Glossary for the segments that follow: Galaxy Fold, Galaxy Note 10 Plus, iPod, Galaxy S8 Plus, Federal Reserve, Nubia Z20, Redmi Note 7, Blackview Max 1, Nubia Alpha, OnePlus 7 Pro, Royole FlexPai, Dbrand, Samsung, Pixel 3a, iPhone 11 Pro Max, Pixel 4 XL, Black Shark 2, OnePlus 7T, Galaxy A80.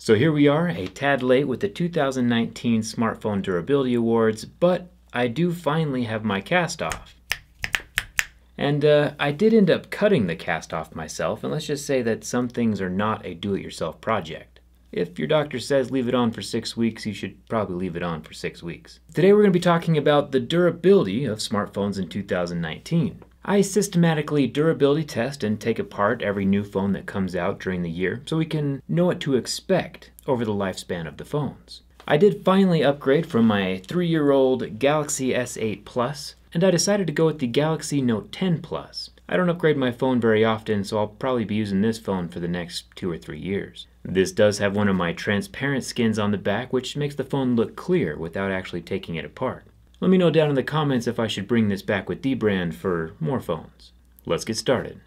So here we are, a tad late with the 2019 Smartphone Durability Awards, but I do finally have my cast off. And I did end up cutting the cast off myself, and let's just say that some things are not a do-it-yourself project. If your doctor says leave it on for 6 weeks, you should probably leave it on for 6 weeks. Today we're going to be talking about the durability of smartphones in 2019. I systematically durability test and take apart every new phone that comes out during the year so we can know what to expect over the lifespan of the phones. I did finally upgrade from my 3-year-old Galaxy S8 Plus, and I decided to go with the Galaxy Note 10 Plus. I don't upgrade my phone very often, so I'll probably be using this phone for the next 2 or 3 years. This does have one of my transparent skins on the back, which makes the phone look clear without actually taking it apart. Let me know down in the comments if I should bring this back with Dbrand for more phones. Let's get started.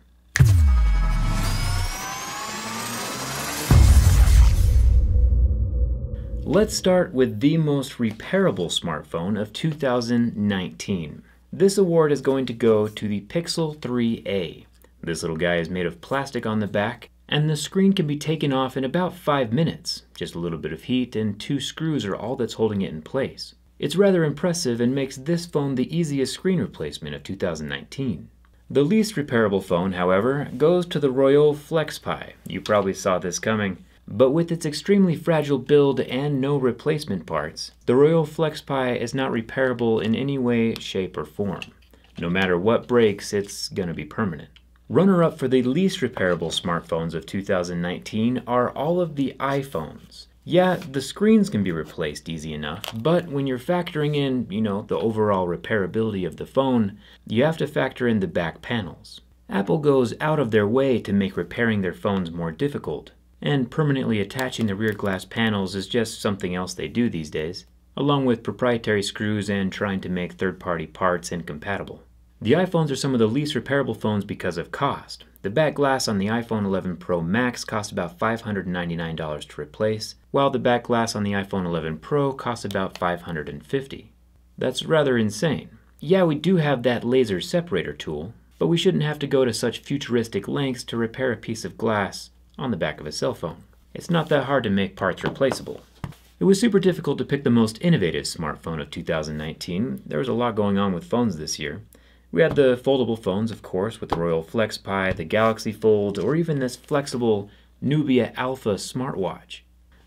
Let's start with the most repairable smartphone of 2019. This award is going to go to the Pixel 3a. This little guy is made of plastic on the back, and the screen can be taken off in about 5 minutes. Just a little bit of heat and 2 screws are all that's holding it in place. It's rather impressive and makes this phone the easiest screen replacement of 2019. The least repairable phone, however, goes to the Royole FlexPai. You probably saw this coming. But with its extremely fragile build and no replacement parts, the Royole FlexPai is not repairable in any way, shape, or form. No matter what breaks, it's gonna be permanent. Runner-up for the least repairable smartphones of 2019 are all of the iPhones. Yeah, the screens can be replaced easy enough, but when you're factoring in, you know, the overall repairability of the phone, you have to factor in the back panels. Apple goes out of their way to make repairing their phones more difficult. And permanently attaching the rear glass panels is just something else they do these days, along with proprietary screws and trying to make third-party parts incompatible. The iPhones are some of the least repairable phones because of cost. The back glass on the iPhone 11 Pro Max costs about $599 to replace, while the back glass on the iPhone 11 Pro costs about $550. That's rather insane. Yeah, we do have that laser separator tool, but we shouldn't have to go to such futuristic lengths to repair a piece of glass on the back of a cell phone. It's not that hard to make parts replaceable. It was super difficult to pick the most innovative smartphone of 2019. There was a lot going on with phones this year. We had the foldable phones, of course, with the Royole FlexPai, the Galaxy Fold, or even this flexible Nubia Alpha smartwatch.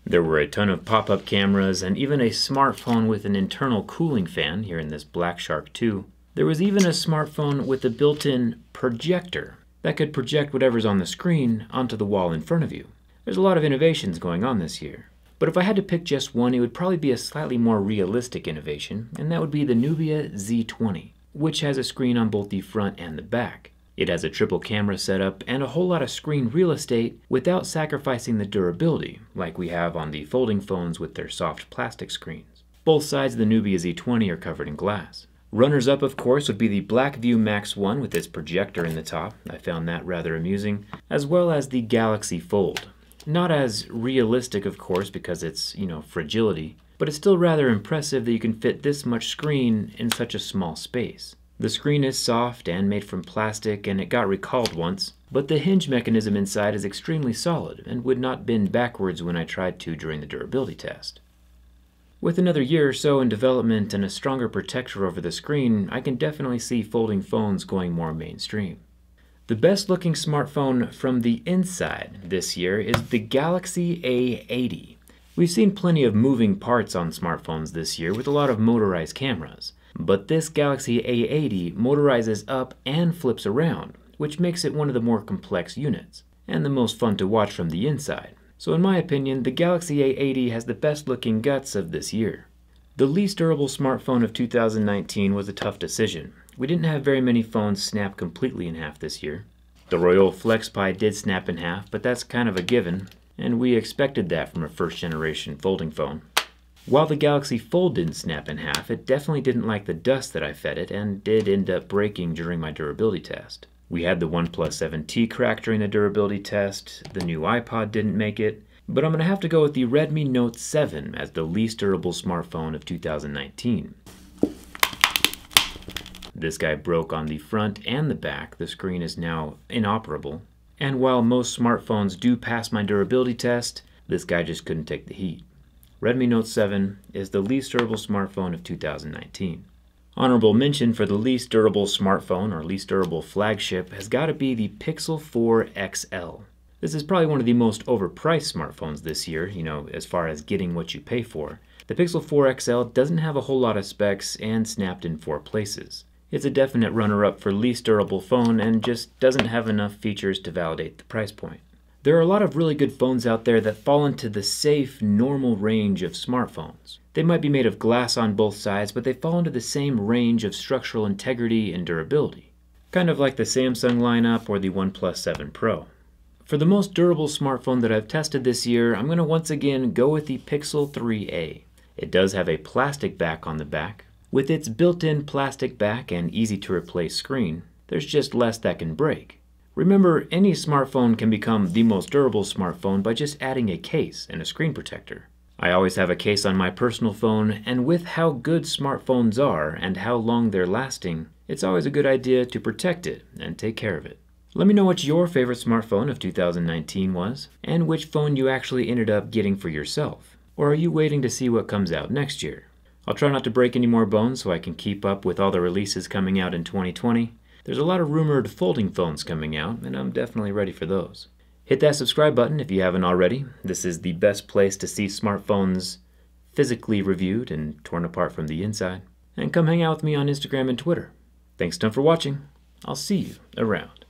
There were a ton of pop-up cameras and even a smartphone with an internal cooling fan here in this Black Shark 2. There was even a smartphone with a built-in projector that could project whatever's on the screen onto the wall in front of you. There's a lot of innovations going on this year. But if I had to pick just one, it would probably be a slightly more realistic innovation, and that would be the Nubia Z20, which has a screen on both the front and the back. It has a triple camera setup and a whole lot of screen real estate without sacrificing the durability, like we have on the folding phones with their soft plastic screens. Both sides of the Nubia Z20 are covered in glass. Runners-up, of course, would be the Blackview Max 1 with its projector in the top. I found that rather amusing, as well as the Galaxy Fold. Not as realistic, of course, because it's, you know, fragility, but it's still rather impressive that you can fit this much screen in such a small space. The screen is soft and made from plastic, and it got recalled once, but the hinge mechanism inside is extremely solid and would not bend backwards when I tried to during the durability test. With another year or so in development and a stronger protector over the screen, I can definitely see folding phones going more mainstream. The best looking smartphone from the inside this year is the Galaxy A80. We've seen plenty of moving parts on smartphones this year with a lot of motorized cameras, but this Galaxy A80 motorizes up and flips around, which makes it one of the more complex units, and the most fun to watch from the inside. So in my opinion, the Galaxy A80 has the best looking guts of this year. The least durable smartphone of 2019 was a tough decision. We didn't have very many phones snap completely in half this year. The Royole FlexPai did snap in half, but that's kind of a given, and we expected that from a first generation folding phone. While the Galaxy Fold didn't snap in half, it definitely didn't like the dust that I fed it and did end up breaking during my durability test. We had the OnePlus 7T crack during the durability test, the new iPod didn't make it, but I'm going to have to go with the Redmi Note 7 as the least durable smartphone of 2019. This guy broke on the front and the back, the screen is now inoperable, and while most smartphones do pass my durability test, This guy just couldn't take the heat. Redmi Note 7 is the least durable smartphone of 2019. Honorable mention for the least durable smartphone or least durable flagship has got to be the Pixel 4 XL. This is probably one of the most overpriced smartphones this year, you know, as far as getting what you pay for. The Pixel 4 XL doesn't have a whole lot of specs and snapped in 4 places. It's a definite runner-up for least durable phone and just doesn't have enough features to validate the price point. There are a lot of really good phones out there that fall into the safe, normal range of smartphones. They might be made of glass on both sides, but they fall into the same range of structural integrity and durability. Kind of like the Samsung lineup or the OnePlus 7 Pro. For the most durable smartphone that I've tested this year, I'm going to once again go with the Pixel 3a. It does have a plastic back on the back. With its built-in plastic back and easy-to-replace screen, there's just less that can break. Remember, any smartphone can become the most durable smartphone by just adding a case and a screen protector. I always have a case on my personal phone, and with how good smartphones are and how long they're lasting, it's always a good idea to protect it and take care of it. Let me know what your favorite smartphone of 2019 was, and which phone you actually ended up getting for yourself. Or are you waiting to see what comes out next year? I'll try not to break any more bones so I can keep up with all the releases coming out in 2020. There's a lot of rumored folding phones coming out, and I'm definitely ready for those. Hit that subscribe button if you haven't already. This is the best place to see smartphones physically reviewed and torn apart from the inside. And come hang out with me on Instagram and Twitter. Thanks a ton for watching. I'll see you around.